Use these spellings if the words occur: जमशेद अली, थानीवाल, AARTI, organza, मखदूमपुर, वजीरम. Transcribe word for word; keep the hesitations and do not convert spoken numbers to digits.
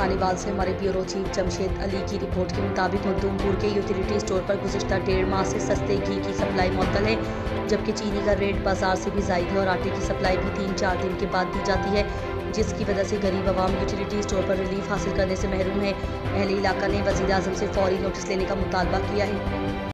थानीवाल से हमारे bureau chief जमशेद अली की रिपोर्ट के मुताबिक मखदूमपुर के यूटिलिटी स्टोर पर गुज़श्ता डेढ़ माह से सस्ते घी की सप्लाई मुअत्तल है, जबकि चीनी का रेट बाजार से भी जायद है और आटे की सप्लाई भी तीन चार दिन के बाद दी जाती है, जिसकी वजह से गरीब आवाम यूटिलिटी स्टोर पर रिलीफ हासिल करने से महरूम है। अहले इलाका ने वजीरम से फौरी नोटिस लेने का मुतालबा किया है।